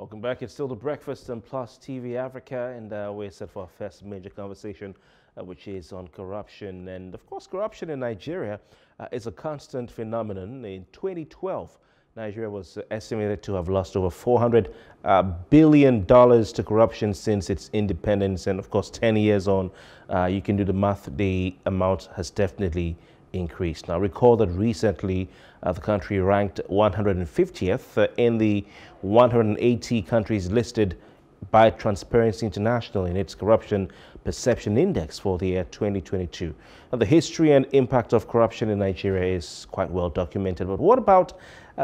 Welcome back. It's still The Breakfast on Plus TV Africa, and we're set for our first major conversation, which is on corruption. And of course, corruption in Nigeria is a constant phenomenon. In 2012, Nigeria was estimated to have lost over $400 billion to corruption since its independence. And of course, 10 years on, you can do the math, the amount has definitely increased. Now, recall that recently the country ranked 150th in the 180 countries listed by Transparency International in its Corruption Perception Index for the year 2022. Now, the history and impact of corruption in Nigeria is quite well documented, but what about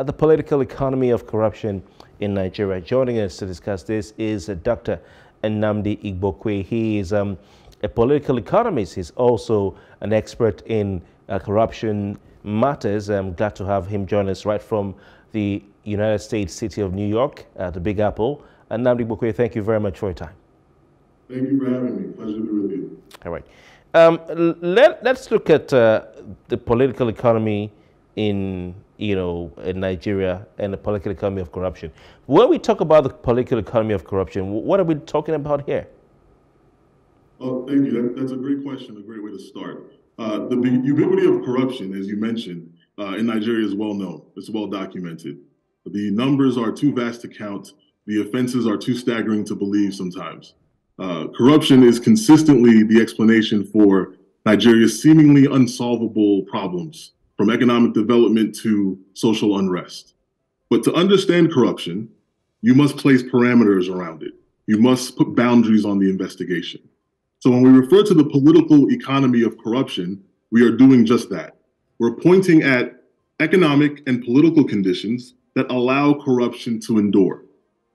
the political economy of corruption in Nigeria? Joining us to discuss this is Dr. Nnamdi Igbokwe. He is a political economist. He's also an expert in corruption matters. I'm glad to have him join us right from the United States city of New York, the Big Apple. Nnamdi Igbokwe, thank you very much for your time. Thank you for having me. Pleasure to be with you. All right. Let's look at the political economy in, in Nigeria, and the political economy of corruption. When we talk about the political economy of corruption, what are we talking about here? Well, thank you. That's a great question, a great way to start. The ubiquity of corruption, as you mentioned, in Nigeria is well known. It's well documented. The numbers are too vast to count. The offenses are too staggering to believe sometimes. Corruption is consistently the explanation for Nigeria's seemingly unsolvable problems, from economic development to social unrest. But to understand corruption, you must place parameters around it. You must put boundaries on the investigation. So when we refer to the political economy of corruption, we are doing just that. We're pointing at economic and political conditions that allow corruption to endure.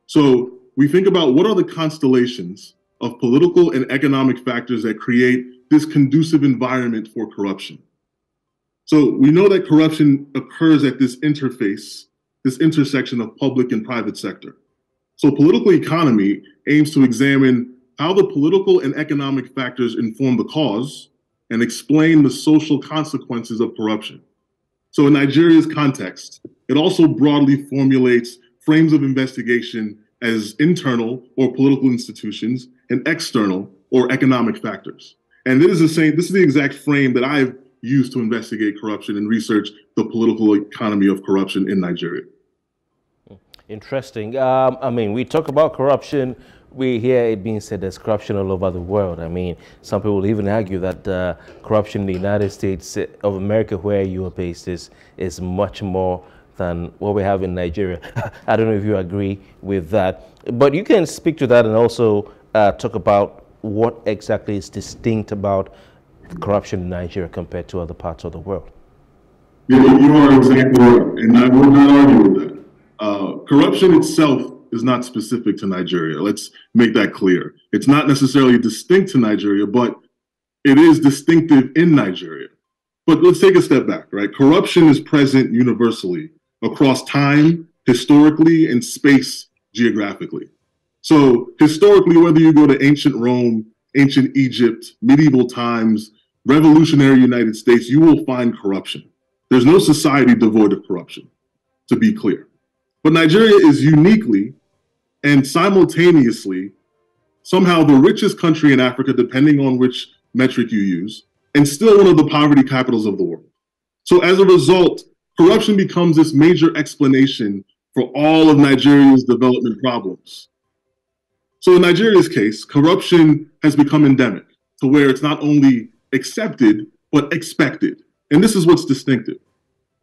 So we think about what are the constellations of political and economic factors that create this conducive environment for corruption. So we know that corruption occurs at this interface, this intersection of public and private sector. So political economy aims to examine how the political and economic factors inform the cause and explain the social consequences of corruption. So in Nigeria's context, it also broadly formulates frames of investigation as internal or political institutions and external or economic factors. And this is the exact frame that I've used to investigate corruption and research the political economy of corruption in Nigeria. Interesting. I mean, we talk about corruption, we hear it being said there's corruption all over the world. I mean, some people even argue that corruption in the United States of America, where you are based, is much more than what we have in Nigeria. I don't know if you agree with that, but you can speak to that and also talk about what exactly is distinct about corruption in Nigeria compared to other parts of the world. You are exactly right, and I will not argue with that. Corruption itself is not specific to Nigeria. Let's make that clear. It's not necessarily distinct to Nigeria, but it is distinctive in Nigeria. But let's take a step back, right? Corruption is present universally across time, historically, and space geographically. So historically, whether you go to ancient Rome, ancient Egypt, medieval times, revolutionary United States, you will find corruption. There's no society devoid of corruption, to be clear. But Nigeria is uniquely and simultaneously somehow the richest country in Africa, depending on which metric you use, and still one of the poverty capitals of the world. So as a result, corruption becomes this major explanation for all of Nigeria's development problems. So in Nigeria's case, corruption has become endemic to where it's not only accepted, but expected. And this is what's distinctive.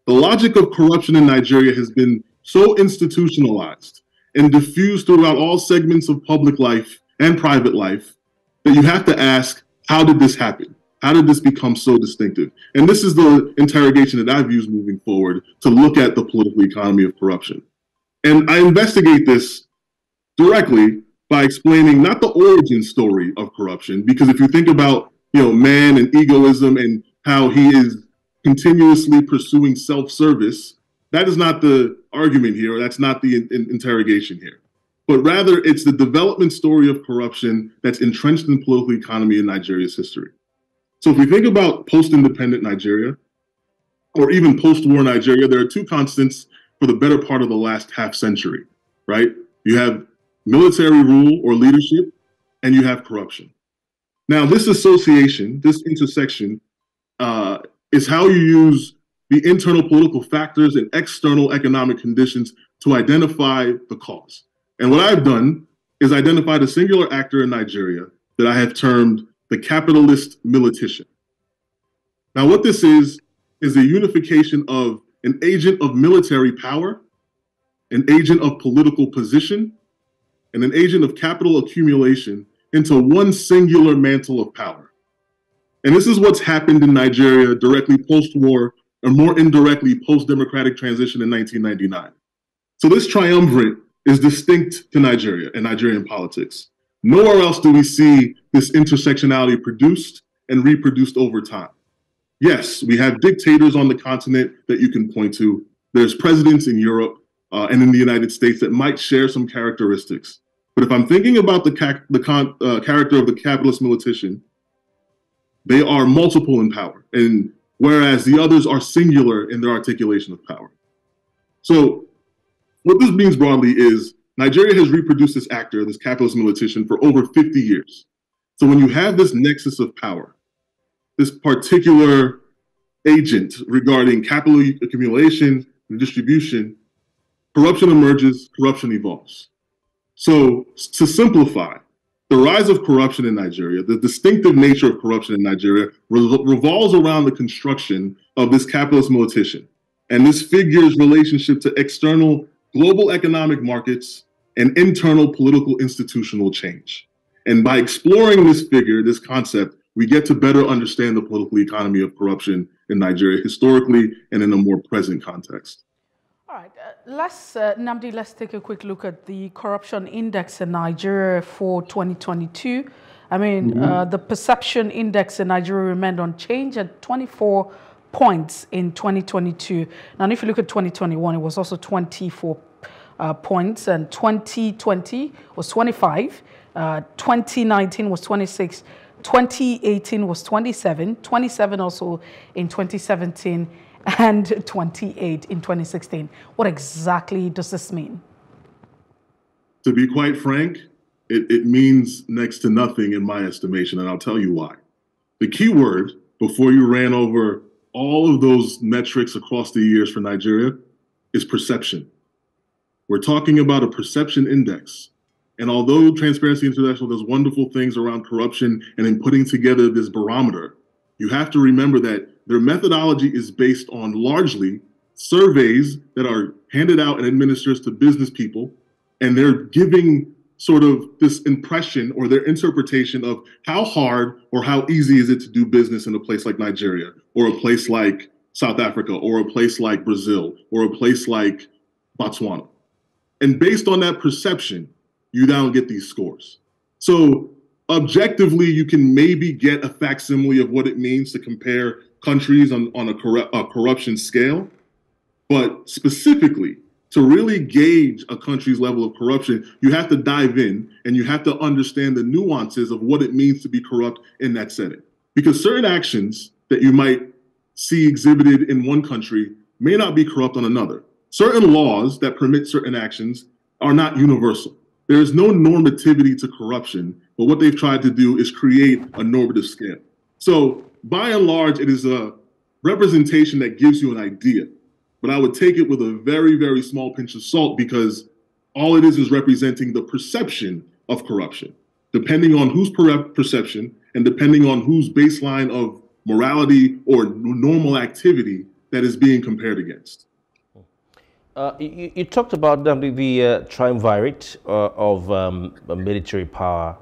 The logic of corruption in Nigeria has been so institutionalized and diffused throughout all segments of public life and private life that you have to ask, how did this happen? How did this become so distinctive? And this is the interrogation that I've used moving forward to look at the political economy of corruption. And I investigate this directly by explaining not the origin story of corruption, because if you think about, man and egoism and how he is continuously pursuing self-service, that is not the argument here. That's not the interrogation here. But rather, it's the development story of corruption that's entrenched in the political economy in Nigeria's history. So if we think about post-independent Nigeria, or even post-war Nigeria, there are two constants for the better part of the last half century, right? You have military rule or leadership, and you have corruption. Now, this association, this intersection, is how you use the internal political factors and external economic conditions to identify the cause. And what I've done is identified a singular actor in Nigeria that I have termed the capitalist militician. Now, what this is a unification of an agent of military power, an agent of political position, and an agent of capital accumulation into one singular mantle of power. And this is what's happened in Nigeria directly post-war, or more indirectly post-democratic transition in 1999. So this triumvirate is distinct to Nigeria and Nigerian politics. Nowhere else do we see this intersectionality produced and reproduced over time. Yes, we have dictators on the continent that you can point to. There's presidents in Europe and in the United States that might share some characteristics. But if I'm thinking about the character of the capitalist militician, they are multiple in power, and whereas the others are singular in their articulation of power. So what this means broadly is Nigeria has reproduced this actor, this capitalist militician, for over 50 years. So when you have this nexus of power, this particular agent regarding capital accumulation and distribution, corruption emerges, corruption evolves. So to simplify, the rise of corruption in Nigeria, the distinctive nature of corruption in Nigeria revolves around the construction of this capitalist militician and this figure's relationship to external global economic markets and internal political institutional change. And by exploring this figure, this concept, we get to better understand the political economy of corruption in Nigeria historically and in a more present context. All right, Nnamdi, let's take a quick look at the corruption index in Nigeria for 2022. I mean, the perception index in Nigeria remained unchanged at 24 points in 2022. Now, if you look at 2021, it was also 24 points, and 2020 was 25, 2019 was 26, 2018 was 27, 27 also in 2017, and 28 in 2016. What exactly does this mean? To be quite frank, it means next to nothing in my estimation, and I'll tell you why. The key word, before you ran over all of those metrics across the years for Nigeria, is perception. We're talking about a perception index. And although Transparency International does wonderful things around corruption and in putting together this barometer, you have to remember that their methodology is based on largely surveys that are handed out and administered to business people, and they're giving sort of this impression or their interpretation of how hard or how easy is it to do business in a place like Nigeria or a place like South Africa or a place like Brazil or a place like Botswana. And based on that perception, you now get these scores. So objectively, you can maybe get a facsimile of what it means to compare countries on a corruption scale, but specifically to really gauge a country's level of corruption, you have to dive in and you have to understand the nuances of what it means to be corrupt in that setting. Because certain actions that you might see exhibited in one country may not be corrupt on another. Certain laws that permit certain actions are not universal. There is no normativity to corruption, but what they've tried to do is create a normative scale. So by and large, it is a representation that gives you an idea, but I would take it with a very, very small pinch of salt, because all it is representing the perception of corruption. Depending on whose perception and depending on whose baseline of morality or normal activity that is being compared against. You talked about the triumvirate of military power,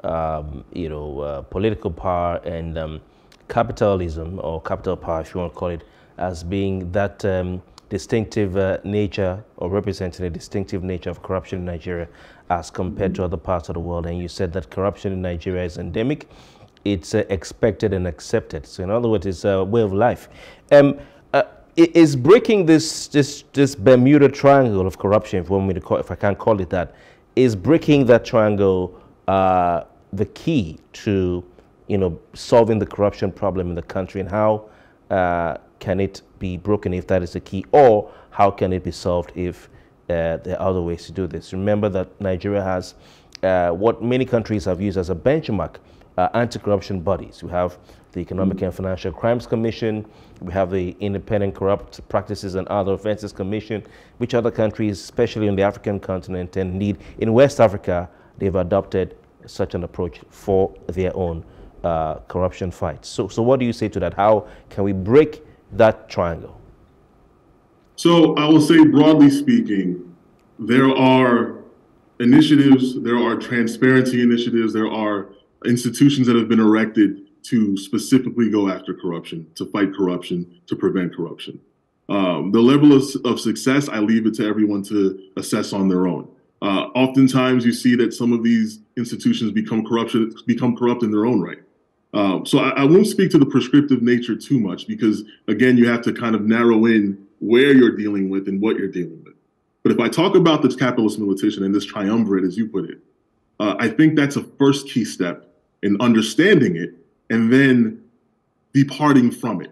political power, and capitalism, or capital power, if you want to call it, as being that distinctive nature, or representing a distinctive nature of corruption in Nigeria as compared to other parts of the world. And you said that corruption in Nigeria is endemic, it's expected and accepted. So in other words, it's a way of life. Is breaking this Bermuda Triangle of corruption, if I can't call it that, is breaking that triangle the key to solving the corruption problem in the country, and how can it be broken if that is the key, or how can it be solved if there are other ways to do this. Remember that Nigeria has what many countries have used as a benchmark, anti-corruption bodies. We have the Economic and Financial Crimes Commission, we have the Independent Corrupt Practices and Other Offenses Commission, which other countries, especially on the African continent, and indeed in West Africa, they've adopted such an approach for their own corruption fights. So what do you say to that? How can we break that triangle? So I will say, broadly speaking, there are initiatives, there are transparency initiatives, there are institutions that have been erected to specifically go after corruption, to fight corruption, to prevent corruption. The level of success, I leave it to everyone to assess on their own. Oftentimes you see that some of these institutions become corrupt in their own right. So I won't speak to the prescriptive nature too much, because again, you have to kind of narrow in where you're dealing with and what you're dealing with. But if I talk about this capitalist militation and this triumvirate, as you put it, I think that's a first key step in understanding it and then departing from it.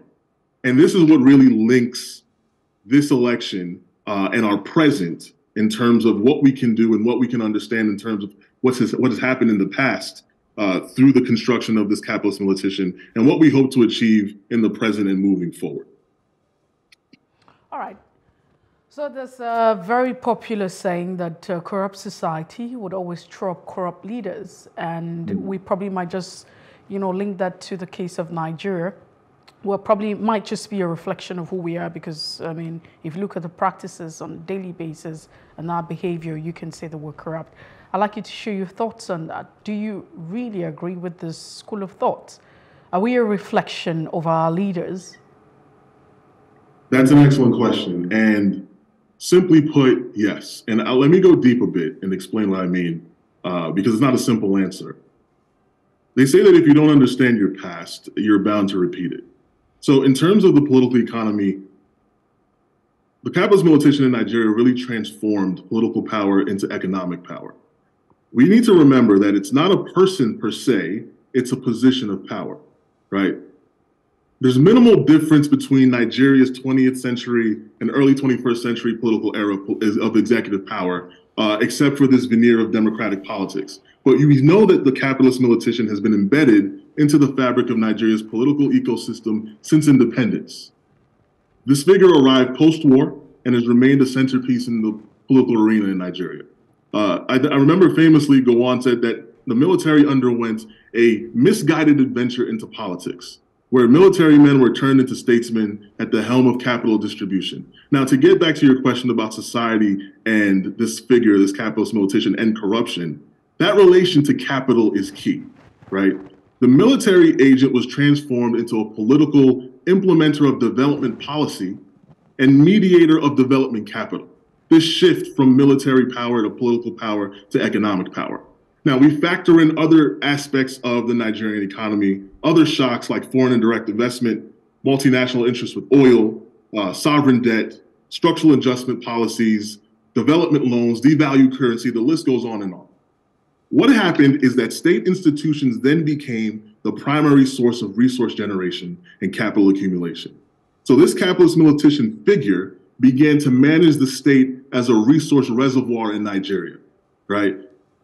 And this is what really links this election and our present in terms of what we can do and what we can understand in terms of what has happened in the past through the construction of this capitalist militation and what we hope to achieve in the present and moving forward. All right. So there's a very popular saying that corrupt society would always throw up corrupt leaders, and we probably might just, you know, link that to the case of Nigeria, where probably might just be a reflection of who we are, because, I mean, if you look at the practices on a daily basis and our behavior, you can say that we're corrupt. I'd like you to share your thoughts on that. Do you really agree with this school of thought? Are we a reflection of our leaders? That's an excellent question. And simply put, yes. And let me go deep a bit and explain what I mean, because it's not a simple answer. They say that if you don't understand your past, you're bound to repeat it. So in terms of the political economy, the capitalist militation in Nigeria really transformed political power into economic power. We need to remember that it's not a person per se, it's a position of power, right? There's minimal difference between Nigeria's 20th century and early 21st century political era of executive power, except for this veneer of democratic politics. But you know that the capitalist militation has been embedded into the fabric of Nigeria's political ecosystem since independence. This figure arrived post-war and has remained a centerpiece in the political arena in Nigeria. I remember famously Gowon said that the military underwent a misguided adventure into politics, where military men were turned into statesmen at the helm of capital distribution. Now, to get back to your question about society and this figure, this capitalist militation and corruption, that relation to capital is key, right? The military agent was transformed into a political implementer of development policy and mediator of development capital. This shift from military power to political power to economic power. Now, we factor in other aspects of the Nigerian economy, other shocks like foreign and direct investment, multinational interests with oil, sovereign debt, structural adjustment policies, development loans, devalued currency, the list goes on and on. What happened is that state institutions then became the primary source of resource generation and capital accumulation. So this capitalist militation figure began to manage the state as a resource reservoir in Nigeria, right?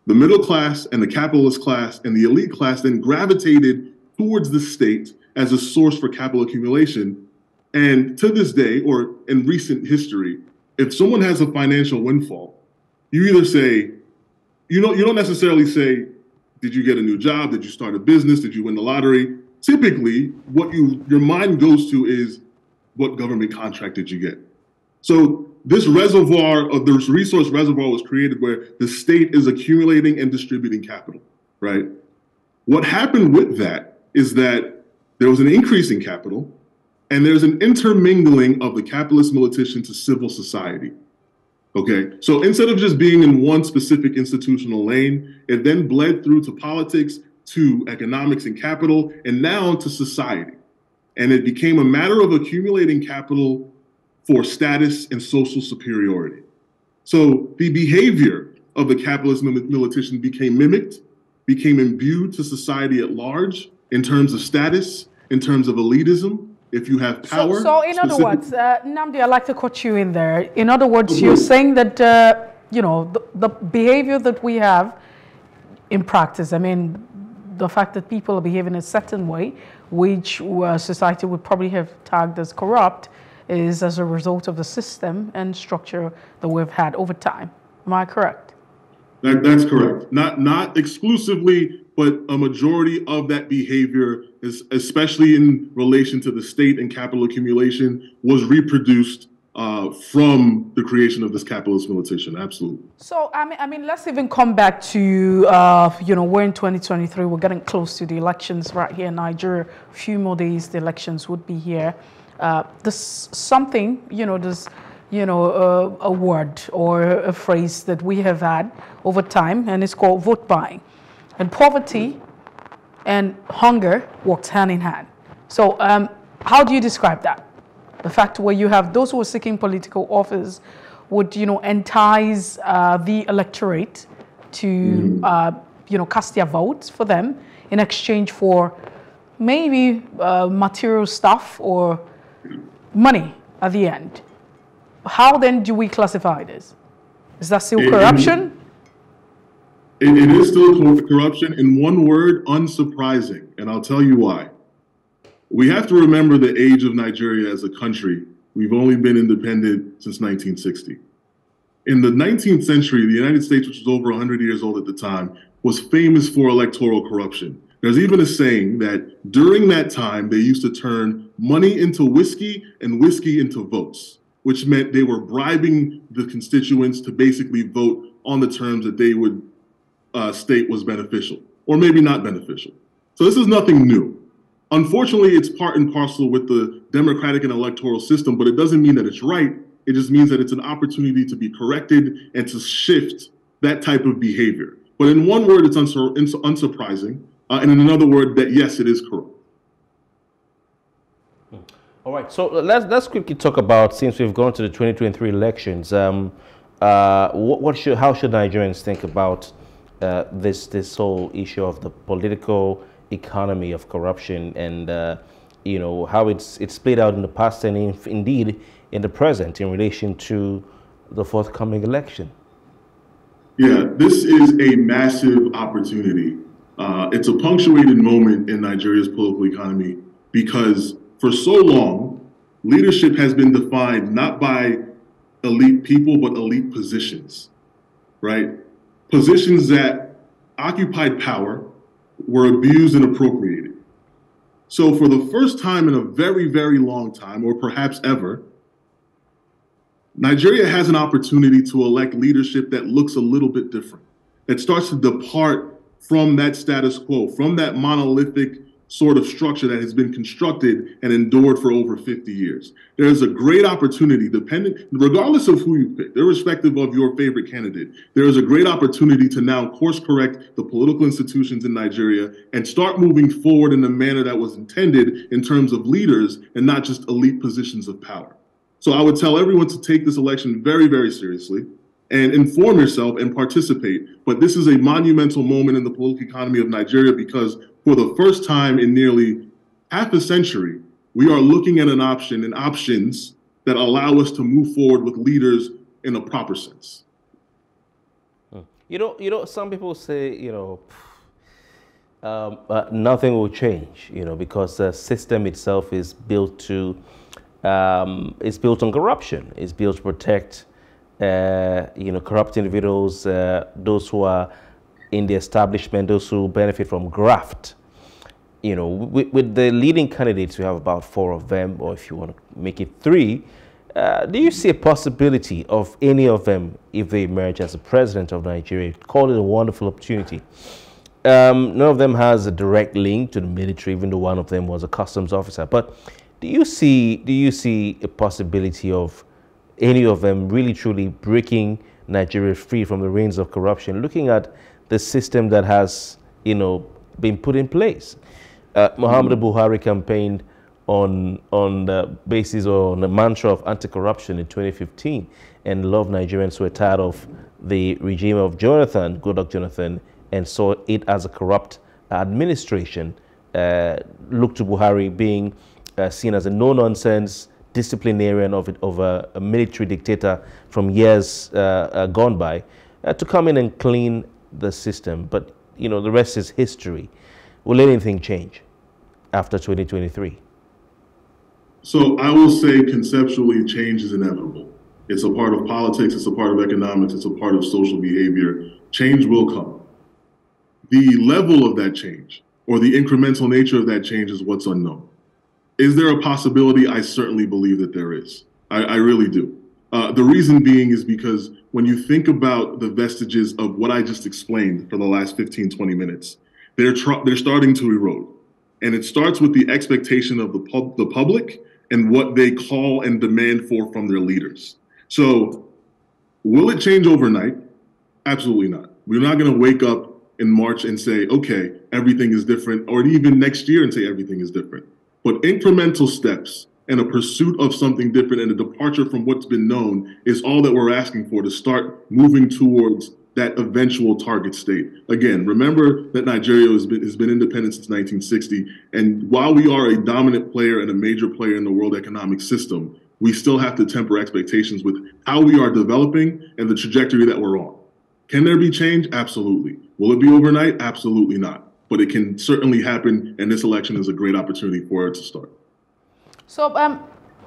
The middle class and the capitalist class and the elite class then gravitated towards the state as a source for capital accumulation. And to this day, or in recent history, if someone has a financial windfall, you either say, you don't necessarily say, did you get a new job? Did you start a business? Did you win the lottery? Typically, what your mind goes to is, what government contract did you get? So this reservoir of this resource reservoir was created where the state is accumulating and distributing capital, right? What happened with that is that there was an increase in capital and there's an intermingling of the capitalist militation to civil society. Okay, so instead of just being in one specific institutional lane, it then bled through to politics, to economics and capital, and now to society. And it became a matter of accumulating capital for status and social superiority. So the behavior of the capitalist militation became mimicked, became imbued to society at large in terms of status, in terms of elitism, If you have power. So in other words, Nnamdi, I'd like to cut you in there. In other words, you're saying that, you know, the behavior that we have in practice, I mean, the fact that people are behaving a certain way, which society would probably have tagged as corrupt, is as a result of the system and structure that we've had over time. Am I correct? That's correct. Not exclusively, but a majority of that behavior, is, especially in relation to the state and capital accumulation, was reproduced from the creation of this capitalist militation. Absolutely. So, I mean, let's even come back to, you know, we're in 2023. We're getting close to the elections right here in Nigeria. A few more days, the elections would be here. There's something, you know, there's, you know, a word or a phrase that we have had over time, and it's called vote buying. And poverty and hunger works hand in hand. So how do you describe that? The fact where you have those who are seeking political office would, you know, entice the electorate to, you know, cast their votes for them in exchange for maybe material stuff or money at the end. How then do we classify this? Is that still corruption? It is still corruption. In one word, unsurprising. And I'll tell you why. We have to remember the age of Nigeria as a country. We've only been independent since 1960. In the 19th century, the United States, which was over 100 years old at the time, was famous for electoral corruption. There's even a saying that during that time, they used to turn money into whiskey and whiskey into votes, which meant they were bribing the constituents to basically vote on the terms that they would state was beneficial, or maybe not beneficial. So this is nothing new. Unfortunately, it's part and parcel with the democratic and electoral system, but it doesn't mean that it's right. It just means that it's an opportunity to be corrected and to shift that type of behavior. But in one word, it's unsurprising. And in another word, that yes, it is corrupt. All right, so let's quickly talk about, since we've gone to the 2023 elections, how should Nigerians think about this whole issue of the political economy of corruption and, you know, how it's played out in the past and indeed in the present in relation to the forthcoming election? Yeah, this is a massive opportunity. It's a punctuated moment in Nigeria's political economy because for so long, leadership has been defined not by elite people, but elite positions, right? Positions that occupied power were abused and appropriated. So for the first time in a very, very long time, or perhaps ever, Nigeria has an opportunity to elect leadership that looks a little bit different, that starts to depart from that status quo, from that monolithic sort of structure that has been constructed and endured for over 50 years. There is a great opportunity, regardless of who you pick, irrespective of your favorite candidate, there is a great opportunity to now course correct the political institutions in Nigeria and start moving forward in the manner that was intended in terms of leaders and not just elite positions of power. So I would tell everyone to take this election very, very seriously and inform yourself and participate. But this is a monumental moment in the political economy of Nigeria because for the first time in nearly half a century, we are looking at an option and options that allow us to move forward with leaders in a proper sense. You know, some people say, you know, nothing will change, you know, because the system itself is built to, it's built on corruption. It's built to protect, you know, corrupt individuals, those who are in the establishment, those who benefit from graft. You know, with the leading candidates, we have about 4 of them, or if you want to make it 3, do you see a possibility of any of them, if they emerge as the president of Nigeria, call it a wonderful opportunity? None of them has a direct link to the military, even though one of them was a customs officer. But do you see a possibility of any of them really truly breaking Nigeria free from the reins of corruption, looking at the system that has, you know, been put in place? Muhammadu Buhari campaigned on the basis or on the mantra of anti-corruption in 2015, and a lot of Nigerians were tired of the regime of Jonathan, Goodluck Jonathan, and saw it as a corrupt administration. Looked to Buhari being seen as a no-nonsense disciplinarian of a military dictator from years gone by, to come in and clean the system. But, you know, the rest is history. Will anything change after 2023? So I will say conceptually change is inevitable. It's a part of politics, it's a part of economics, it's a part of social behavior. Change will come. The level of that change or the incremental nature of that change is what's unknown. Is there a possibility? I certainly believe that there is. I really do. The reason being is because when you think about the vestiges of what I just explained for the last 15, 20 minutes, they're starting to erode. And it starts with the expectation of the public and what they call and demand for from their leaders. So will it change overnight? Absolutely not. We're not going to wake up in March and say, okay, everything is different, or even next year and say everything is different. But incremental steps and a pursuit of something different and a departure from what's been known is all that we're asking for to start moving towards that eventual target state. Again, remember that Nigeria has been independent since 1960. And while we are a dominant player and a major player in the world economic system, we still have to temper expectations with how we are developing and the trajectory that we're on. Can there be change? Absolutely. Will it be overnight? Absolutely not. But it can certainly happen, and this election is a great opportunity for it to start. So,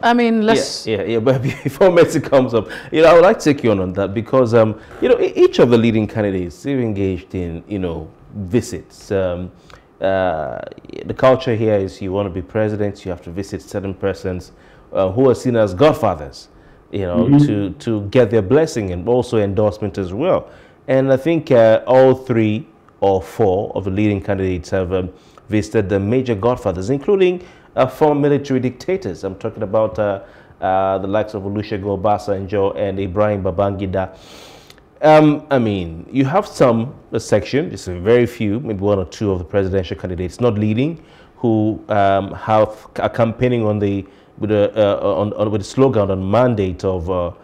I mean, let's... Yeah, but before Messi comes up, you know, I would like to take you on that because, you know, each of the leading candidates, they've engaged in, you know, visits. The culture here is you want to be president, you have to visit certain persons who are seen as godfathers, you know, mm-hmm. to get their blessing and also endorsement as well. And I think all three or four of the leading candidates have visited the major godfathers, including former military dictators. I'm talking about the likes of Olusegun Obasanjo and Ibrahim Babangida. I mean, you have a section, just very few, maybe one or two of the presidential candidates not leading, who are campaigning on the with the slogan on mandate of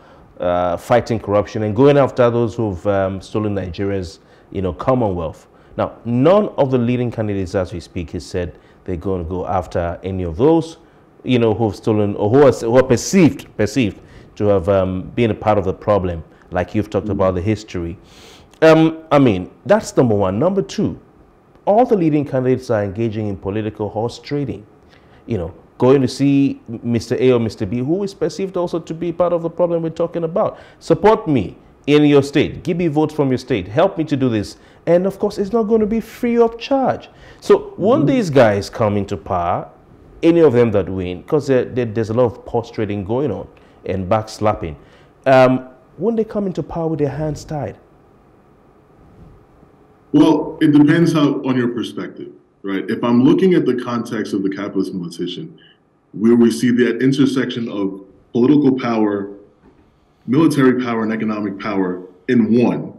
fighting corruption and going after those who've stolen Nigeria's, you know, commonwealth. Now, none of the leading candidates, as we speak, has said they're going to go after any of those, you know, who've stolen or who are perceived to have been a part of the problem. Like you've talked about the history. I mean, that's number one. Number two, all the leading candidates are engaging in political horse trading, you know, going to see Mr. A or Mr. B, who is perceived also to be part of the problem we're talking about. Support me in your state. Give me votes from your state. Help me to do this. And, of course, it's not going to be free of charge. So when these guys come into power, any of them that win, because there's a lot of horse trading going on and backslapping, when they come into power with their hands tied? Well, it depends on your perspective, right? If I'm looking at the context of the capitalist militization, where we see that intersection of political power, military power, and economic power in one,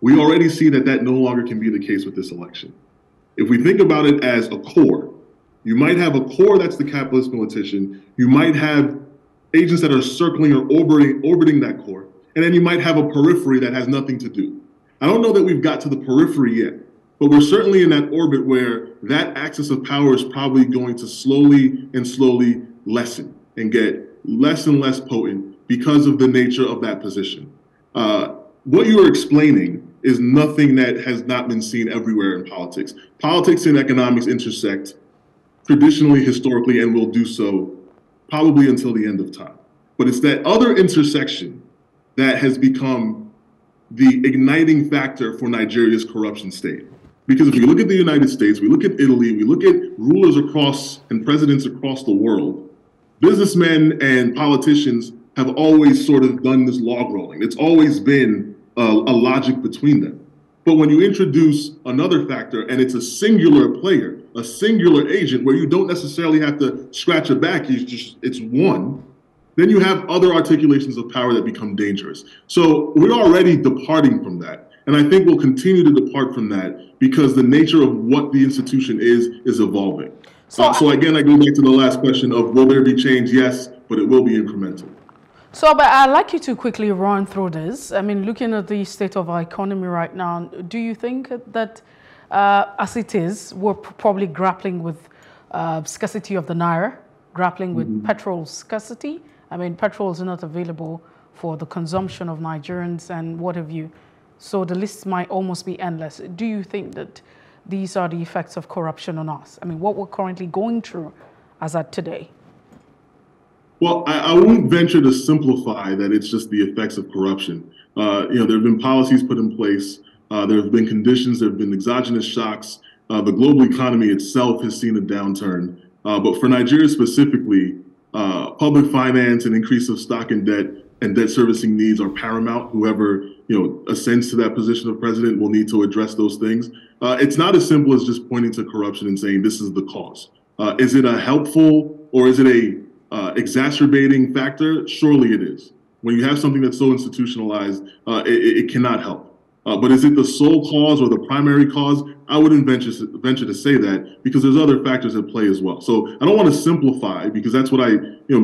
we already see that that no longer can be the case with this election. If we think about it as a core, you might have a core that's the capitalist militization, you might have agents that are circling or orbiting that core, and then you might have a periphery that has nothing to do. I don't know that we've got to the periphery yet, but we're certainly in that orbit where that axis of power is probably going to slowly and slowly lessen and get less and less potent because of the nature of that position. What you are explaining is nothing that has not been seen everywhere in politics. Politics and economics intersect traditionally, historically, and will do so probably until the end of time. But it's that other intersection that has become the igniting factor for Nigeria's corruption state. Because if you look at the United States, we look at Italy, we look at rulers across and presidents across the world, businessmen and politicians have always sort of done this log rolling. It's always been a logic between them. But when you introduce another factor and it's a singular player, a singular agent where you don't necessarily have to scratch a back, it's one, then you have other articulations of power that become dangerous. So we're already departing from that. And I think we'll continue to depart from that because the nature of what the institution is evolving. So again, I go back to the last question of will there be change? Yes, but it will be incremental. So, but I'd like you to quickly run through this. I mean, looking at the state of our economy right now, do you think that as it is, we're probably grappling with scarcity of the Naira? grappling with petrol scarcity. I mean, petrol is not available for the consumption of Nigerians and what have you. So the list might almost be endless. Do you think that these are the effects of corruption on us? I mean, what we're currently going through as at today? Well, I won't venture to simplify that it's just the effects of corruption. There have been policies put in place. There have been conditions. There have been exogenous shocks. The global economy itself has seen a downturn. But for Nigeria specifically, public finance and increase of stock and debt servicing needs are paramount. Whoever ascends to that position of president will need to address those things. It's not as simple as just pointing to corruption and saying this is the cause. Is it a helpful or is it a exacerbating factor? Surely it is. When you have something that's so institutionalized, it cannot help. But is it the sole cause or the primary cause? I wouldn't venture to say that, because there's other factors at play as well. So I don't want to simplify, because that's what I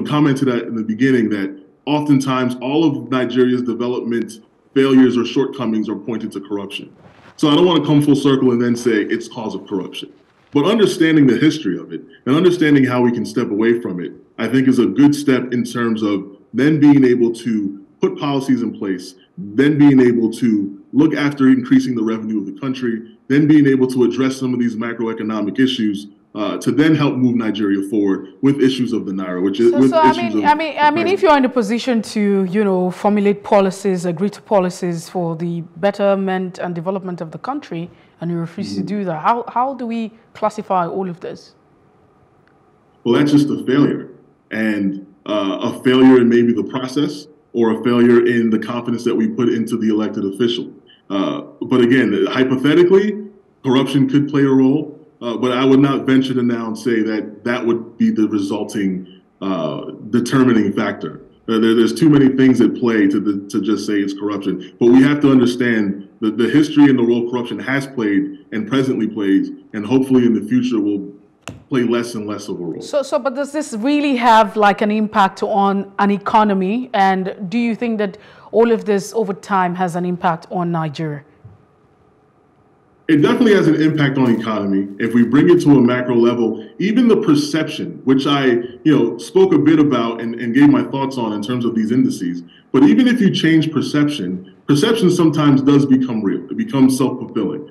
commented at in the beginning, that oftentimes all of Nigeria's development failures or shortcomings are pointed to corruption. So I don't want to come full circle and then say it's cause of corruption. But understanding the history of it and understanding how we can step away from it, I think, is a good step in terms of then being able to put policies in place, then being able to look after increasing the revenue of the country, then being able to address some of these macroeconomic issues to then help move Nigeria forward with issues of the Naira, which is I mean, if you're in a position to, formulate policies, agree to policies for the betterment and development of the country, and you refuse to do that, how do we classify all of this? Well, that's just a failure, and a failure in maybe the process, or a failure in the confidence that we put into the elected official. But again, hypothetically, corruption could play a role, but I would not venture to now say that that would be the resulting determining factor. There's too many things at play to just say it's corruption. But we have to understand the history and the role corruption has played and presently plays, and hopefully in the future will play less and less of a role. So, but does this really have like an impact on an economy? And do you think that all of this over time has an impact on Nigeria? It definitely has an impact on economy. If we bring it to a macro level, even the perception, which I spoke a bit about and gave my thoughts on in terms of these indices, but even if you change perception sometimes does become real. It becomes self-fulfilling.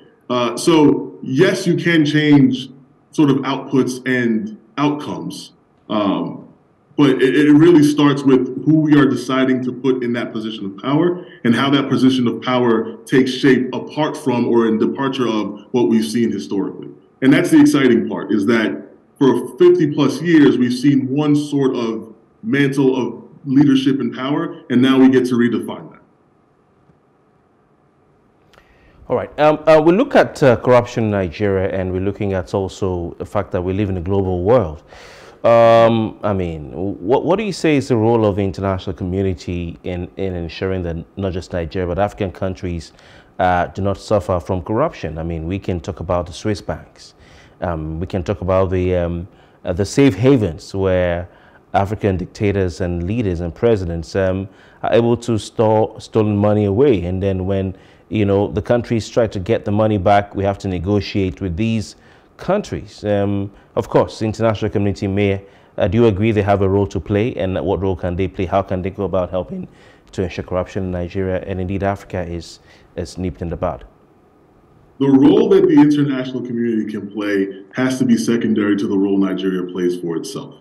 So yes, you can change sort of outputs and outcomes. But it really starts with who we are deciding to put in that position of power and how that position of power takes shape apart from or in departure of what we've seen historically. And that's the exciting part, is that for 50 plus years, we've seen one sort of mantle of leadership and power, and now we get to redefine that. All right. We look at corruption in Nigeria, and we're looking at also the fact that we live in a global world. I mean, what do you say is the role of the international community in ensuring that not just Nigeria, but African countries do not suffer from corruption? I mean, we can talk about the Swiss banks. We can talk about the safe havens where African dictators and leaders and presidents are able to store stolen money away, and then when the countries try to get the money back, we have to negotiate with these countries. Of course, the international community may, do you agree they have a role to play, and what role can they play? How can they go about helping to ensure corruption in Nigeria and indeed Africa is nipped in the bud? The role that the international community can play has to be secondary to the role Nigeria plays for itself.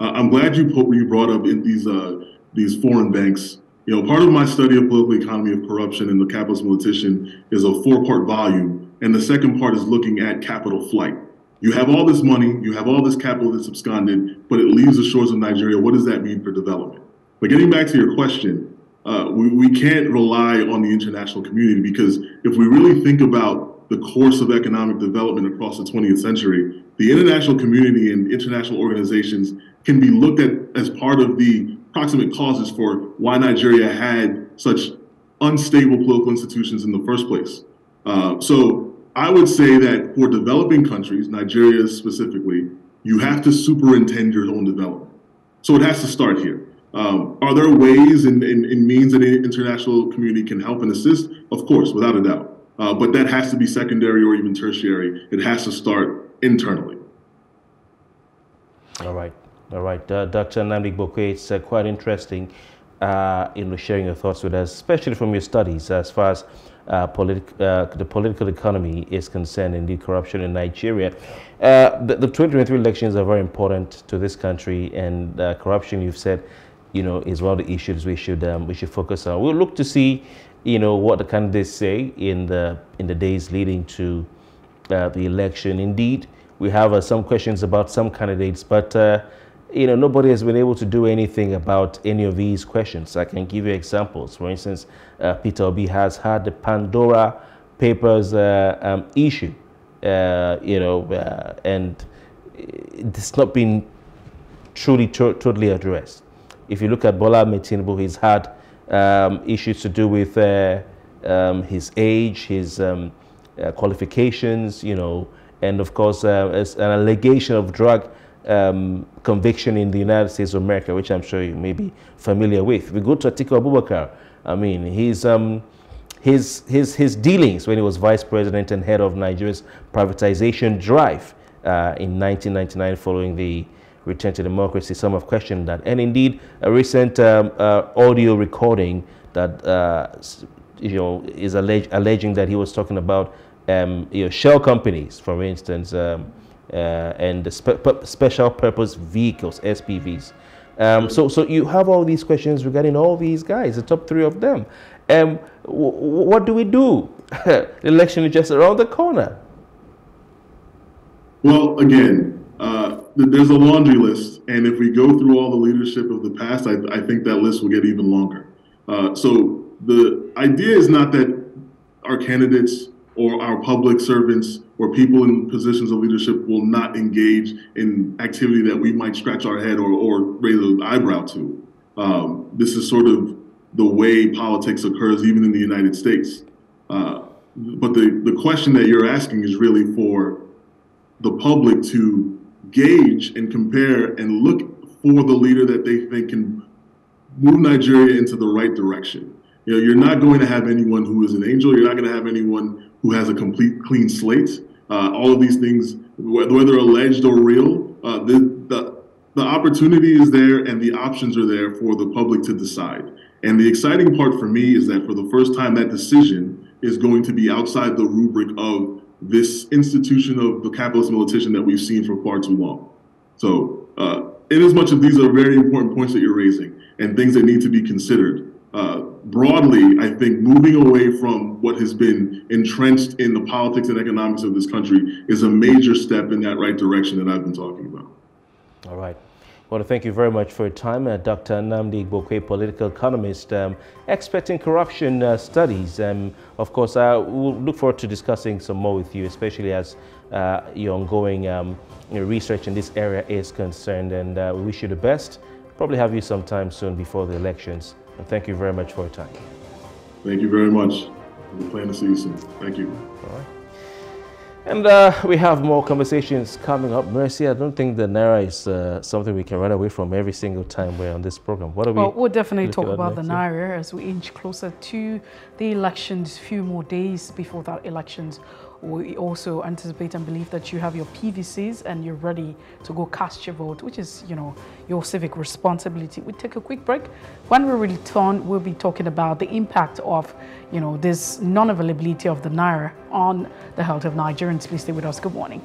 I'm glad you brought up these foreign banks. Part of my study of political economy of corruption and the capitalist politician is a four-part volume, and the second part is looking at capital flight. You have all this money, you have all this capital that's absconded, but it leaves the shores of Nigeria. What does that mean for development? But getting back to your question, we can't rely on the international community, because if we really think about the course of economic development across the 20th century, the international community and international organizations can be looked at as part of the proximate causes for why Nigeria had such unstable political institutions in the first place. So I would say that for developing countries, Nigeria specifically, you have to superintend your own development. So it has to start here. Are there ways and means that the international community can help and assist? Of course, without a doubt. But that has to be secondary or even tertiary. It has to start internally. All right. All right, Dr. Nnamdi Igbokwe, it's quite interesting in sharing your thoughts with us, especially from your studies as far as the political economy is concerned and the corruption in Nigeria. The 2023 elections are very important to this country, and corruption, you've said, you know, is one of the issues we should focus on. We'll look to see, you know, what the candidates say in the days leading to the election. Indeed, we have some questions about some candidates, but you know, nobody has been able to do anything about any of these questions. I can give you examples. For instance, Peter Obi has had the Pandora Papers issue, you know, and it's not been truly, totally addressed. If you look at Bola Tinubu, he's had issues to do with his age, his qualifications, you know, and of course, as an allegation of drug conviction in the United States of America, which I'm sure you may be familiar with. We go to Atiku Abubakar. I mean, his dealings when he was vice president and head of Nigeria's privatization drive in 1999 following the return to democracy. Some have questioned that. And indeed, a recent audio recording that you know, is alleging that he was talking about you know, shell companies, for instance, and the special purpose vehicles, SPVs. So you have all these questions regarding all these guys, the top three of them. What do we do? The election is just around the corner. Well, again, there's a laundry list, and if we go through all the leadership of the past, I think that list will get even longer. So the idea is not that our candidates or our public servants or people in positions of leadership will not engage in activity that we might scratch our head or raise an eyebrow to. This is sort of the way politics occurs even in the United States. But the question that you're asking is really for the public to gauge and compare and look for the leader that they think can move Nigeria into the right direction. You know, you're not going to have anyone who is an angel. You're not going to have anyone who has a complete clean slate. All of these things, whether alleged or real, the opportunity is there and the options are there for the public to decide. And the exciting part for me is that for the first time, that decision is going to be outside the rubric of this institution of the capitalist militation that we've seen for far too long. So in as much as these are very important points that you're raising and things that need to be considered, broadly, I think moving away from what has been entrenched in the politics and economics of this country is a major step in that right direction that I've been talking about. All right. Well, thank you very much for your time, Dr. Nnamdi Igbokwe, political economist, expert in corruption studies. Of course, I will look forward to discussing some more with you, especially as your ongoing your research in this area is concerned. And we wish you the best. Probably have you sometime soon before the elections. And thank you very much for your time. Thank you very much. We plan to see you soon. Thank you. All right. And we have more conversations coming up. Mercy, I don't think the Naira is something we can run away from every single time we're on this program. What are we? We'll definitely talk about the Naira as we inch closer to the elections, few more days before that elections. We also anticipate and believe that you have your PVCs and you're ready to go cast your vote, which is, you know, your civic responsibility. We take a quick break. When we return, we'll be talking about the impact of, you know, this non-availability of the Naira on the health of Nigerians. Please stay with us. Good morning.